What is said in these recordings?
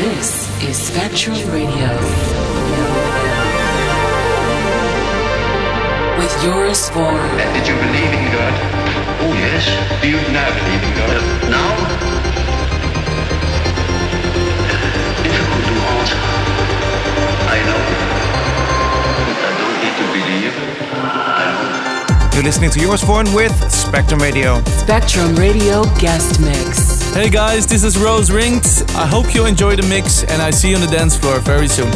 This is Spectrum Radio with Joris Voorn. Did you believe in God? Oh yes. Do you now believe in God? Now? Difficult to answer. I know. But I don't need to believe. I know. You're listening to Joris Voorn with Spectrum Radio. Spectrum Radio guest mix. Hey guys, this is Rose Ringed. I hope you enjoy the mix and I see you on the dance floor very soon.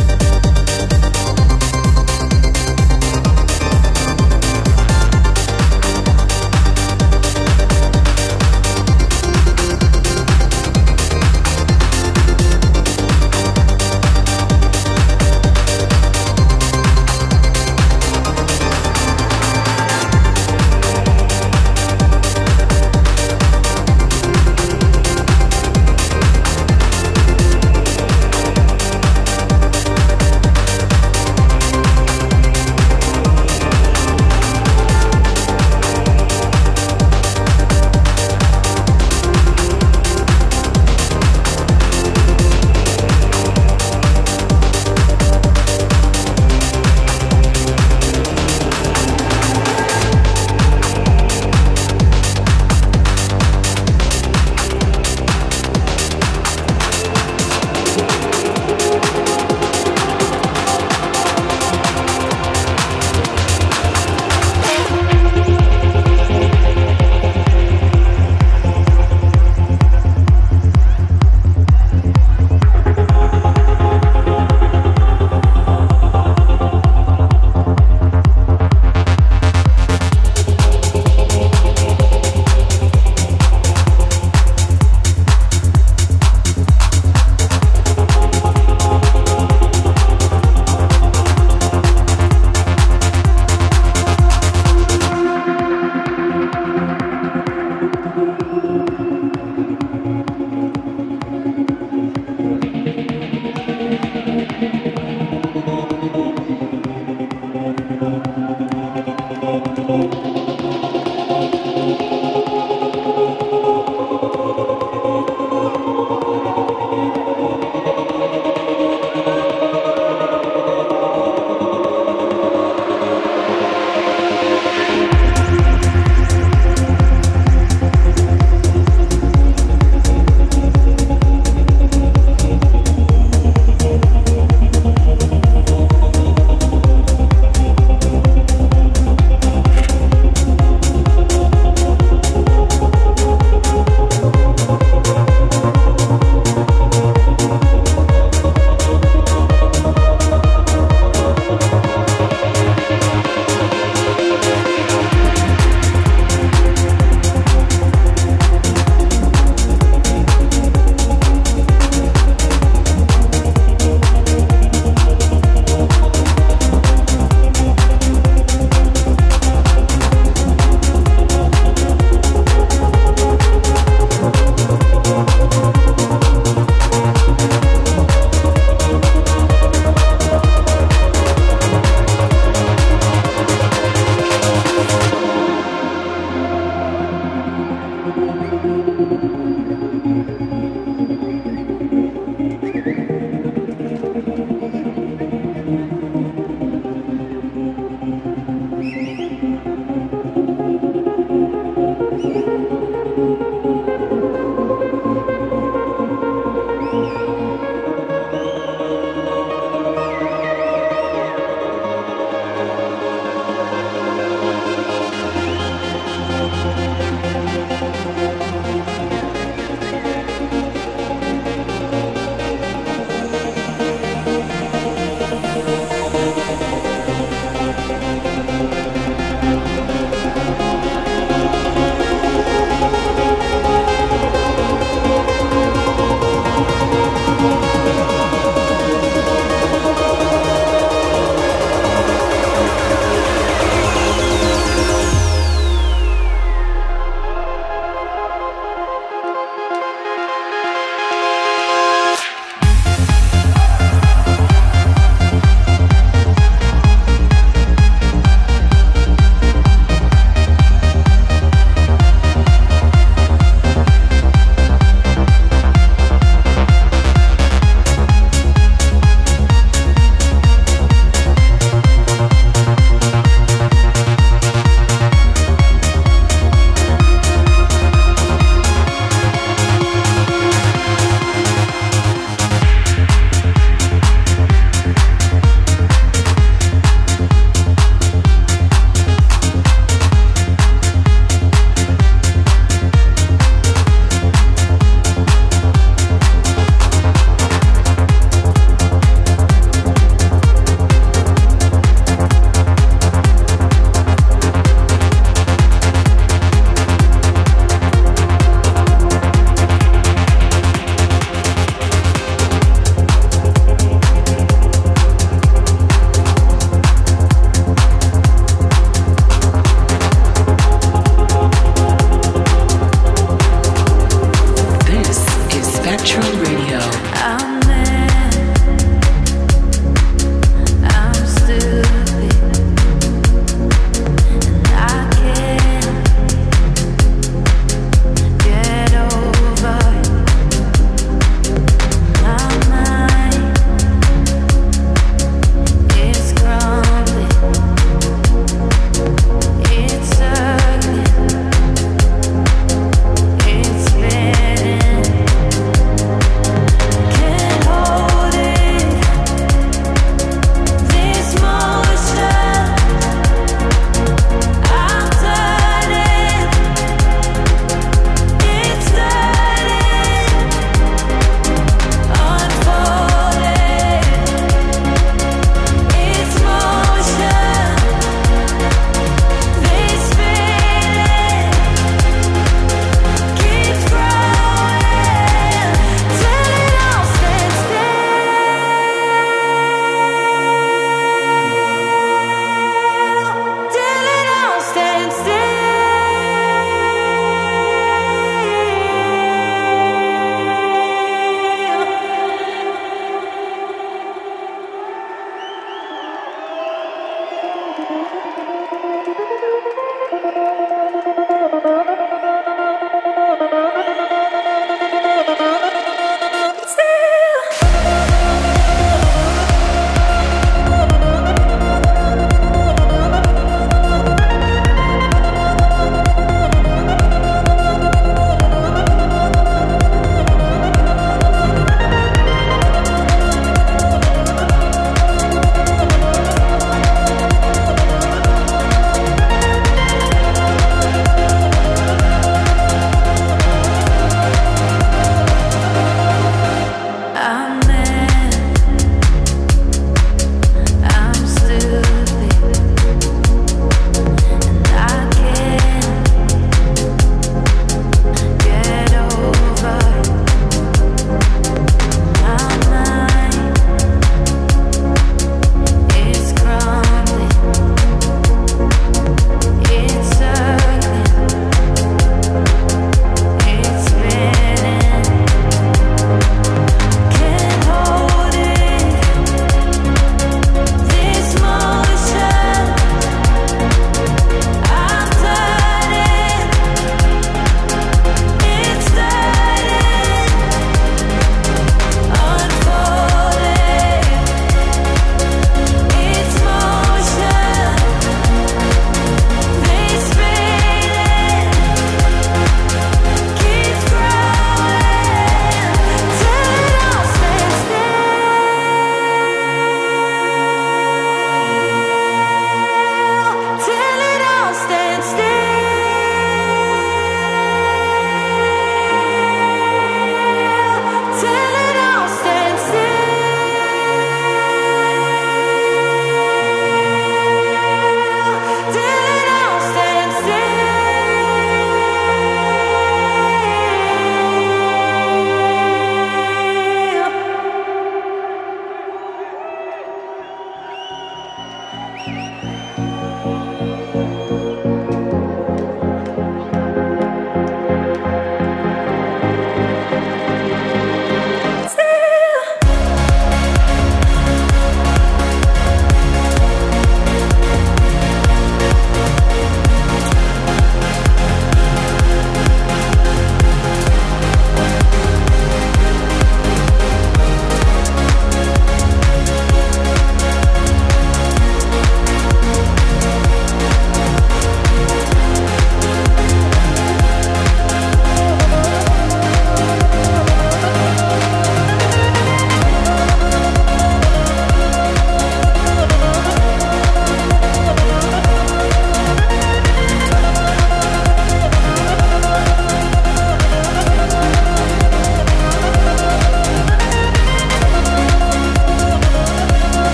Radio.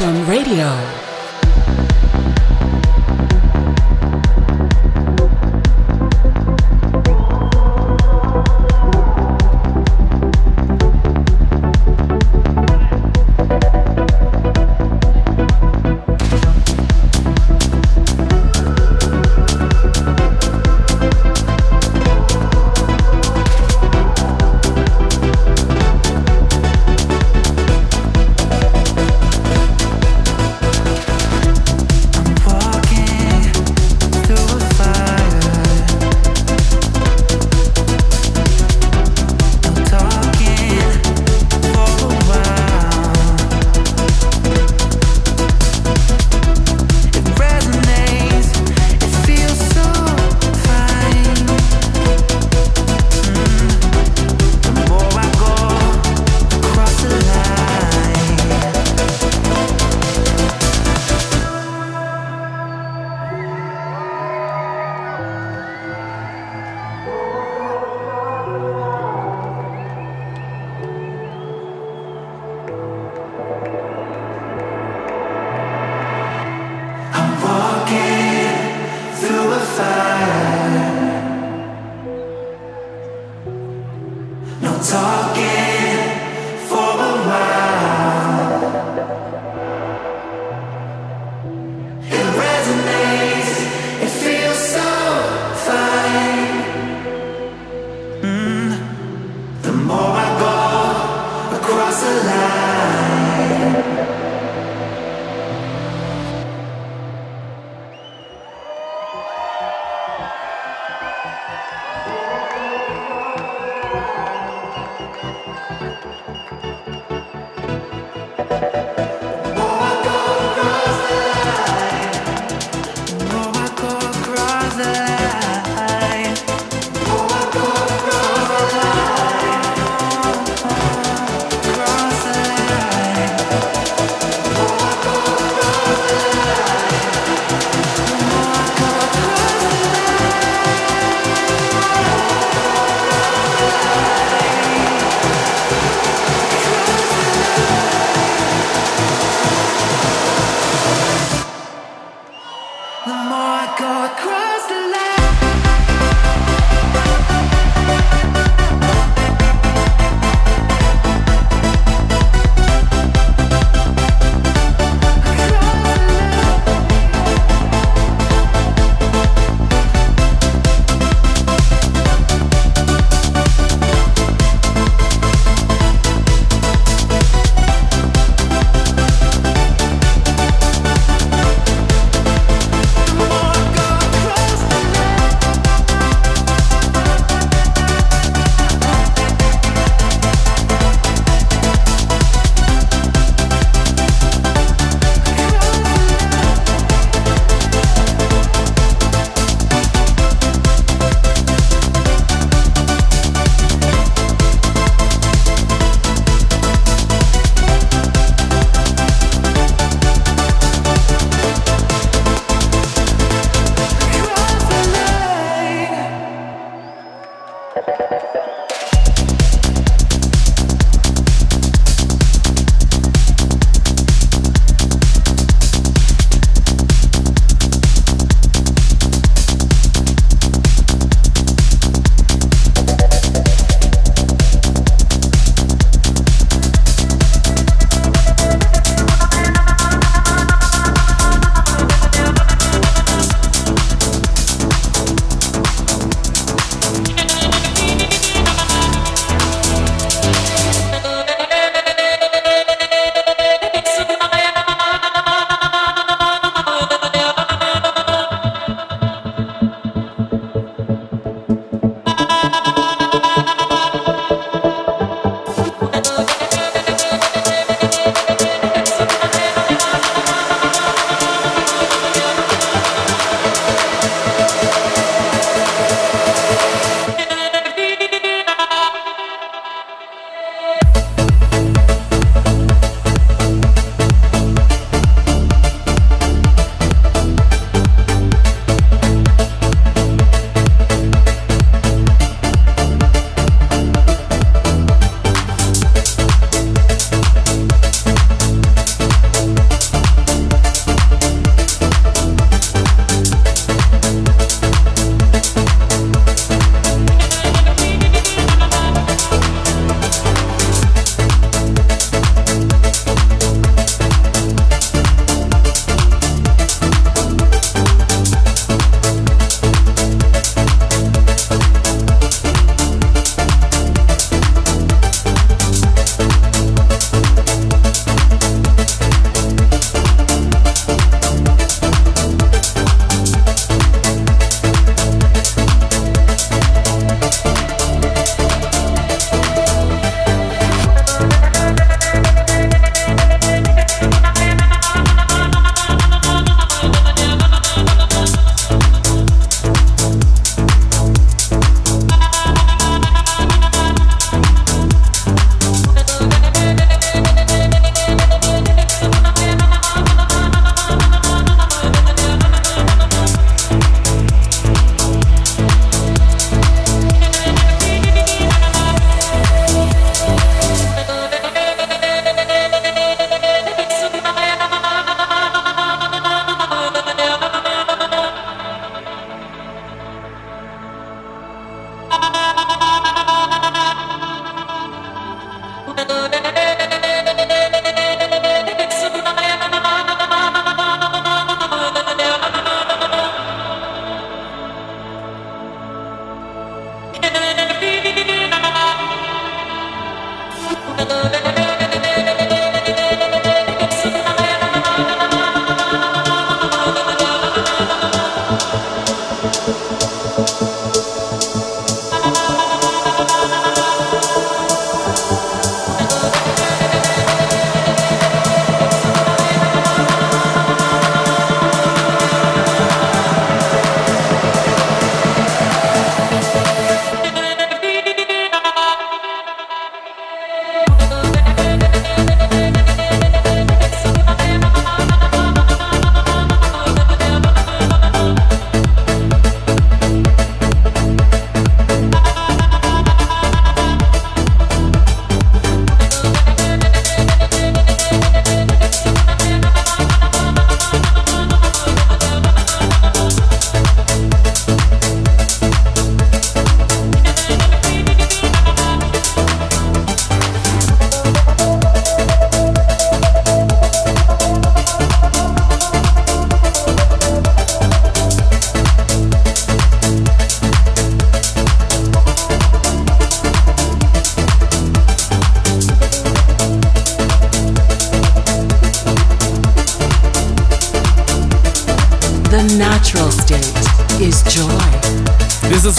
Spectrum Radio.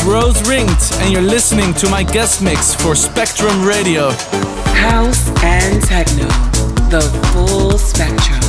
Rose Ringed, and you're listening to my guest mix for Spectrum Radio. House and techno, the full spectrum.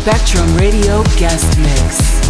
Spectrum Radio guest mix.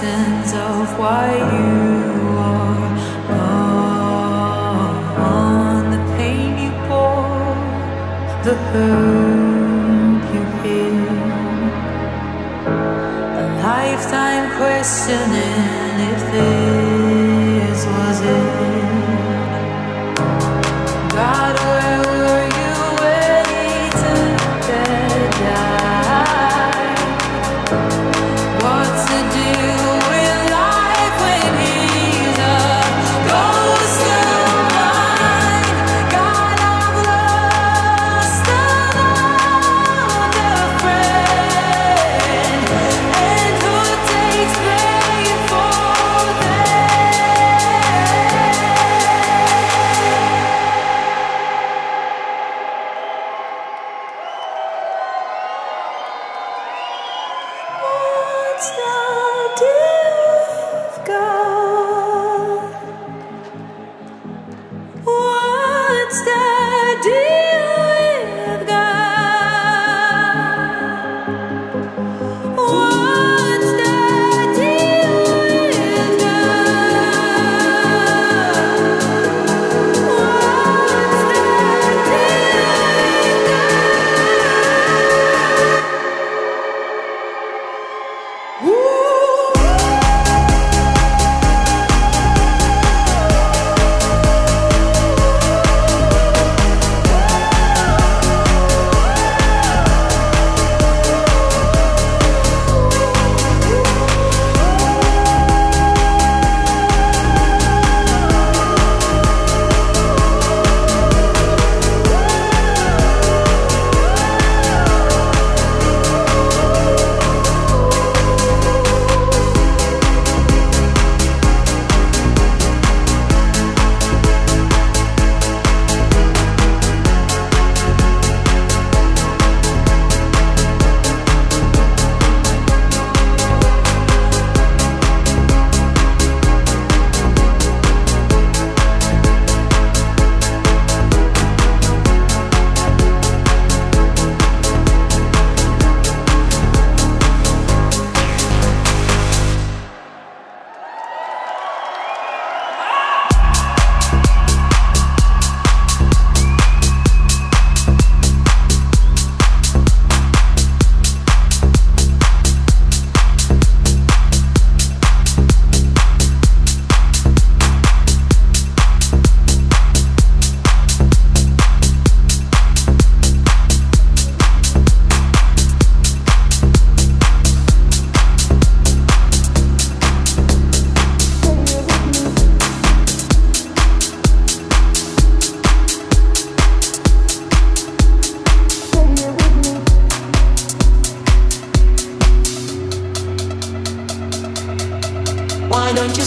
essence of why you are gone. The pain you bore, the hurt you hid, a lifetime questioning if this was it. God, where were you when he took the dive? Why don't you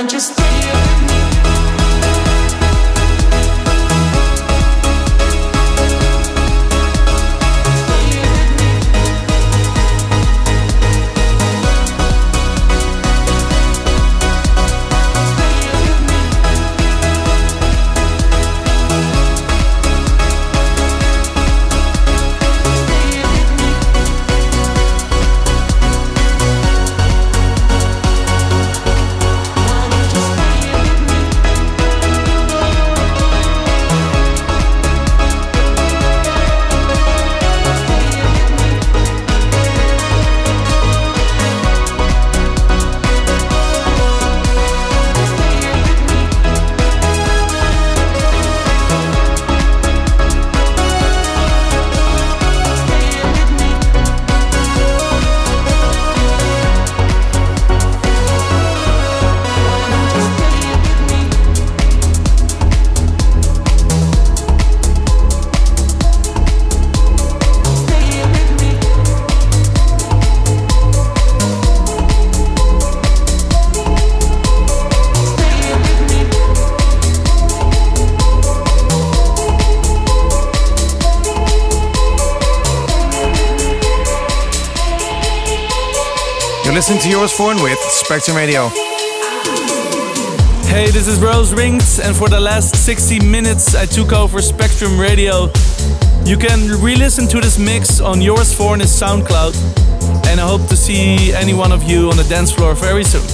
can't you stay with me? Listen to Joris Voorn with Spectrum Radio. Hey, this is Rose Ringed, and for the last 60 minutes I took over Spectrum Radio. You can re-listen to this mix on Joris Voorn's SoundCloud, and I hope to see any one of you on the dance floor very soon.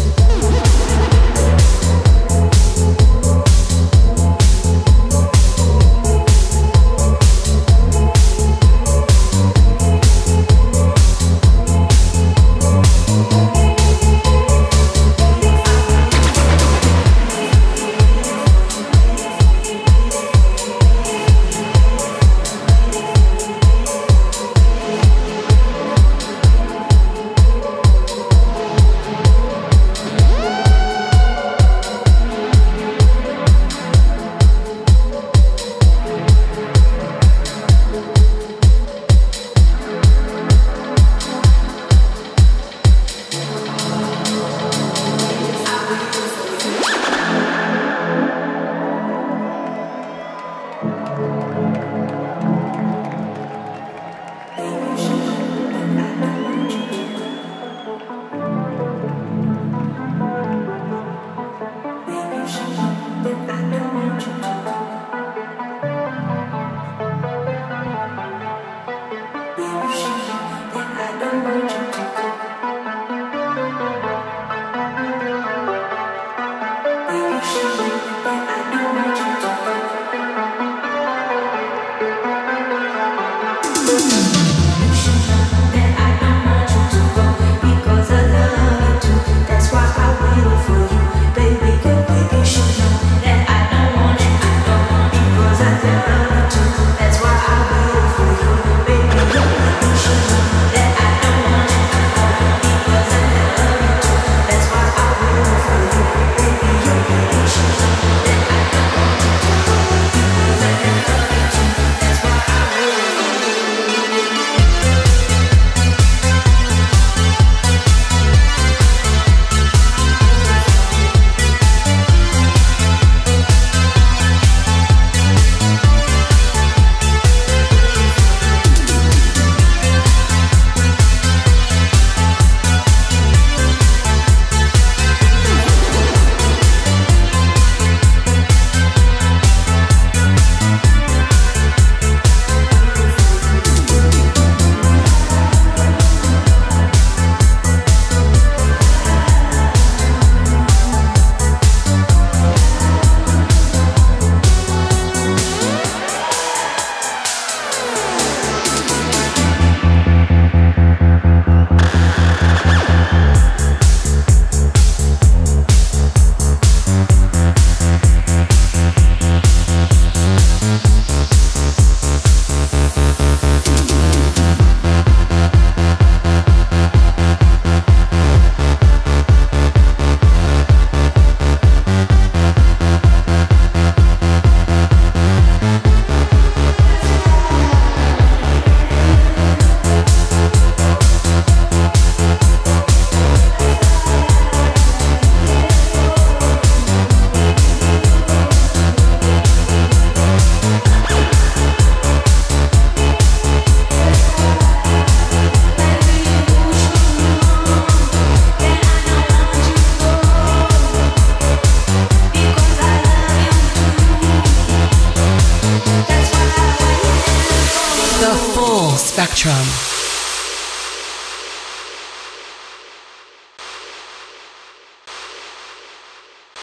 The full spectrum.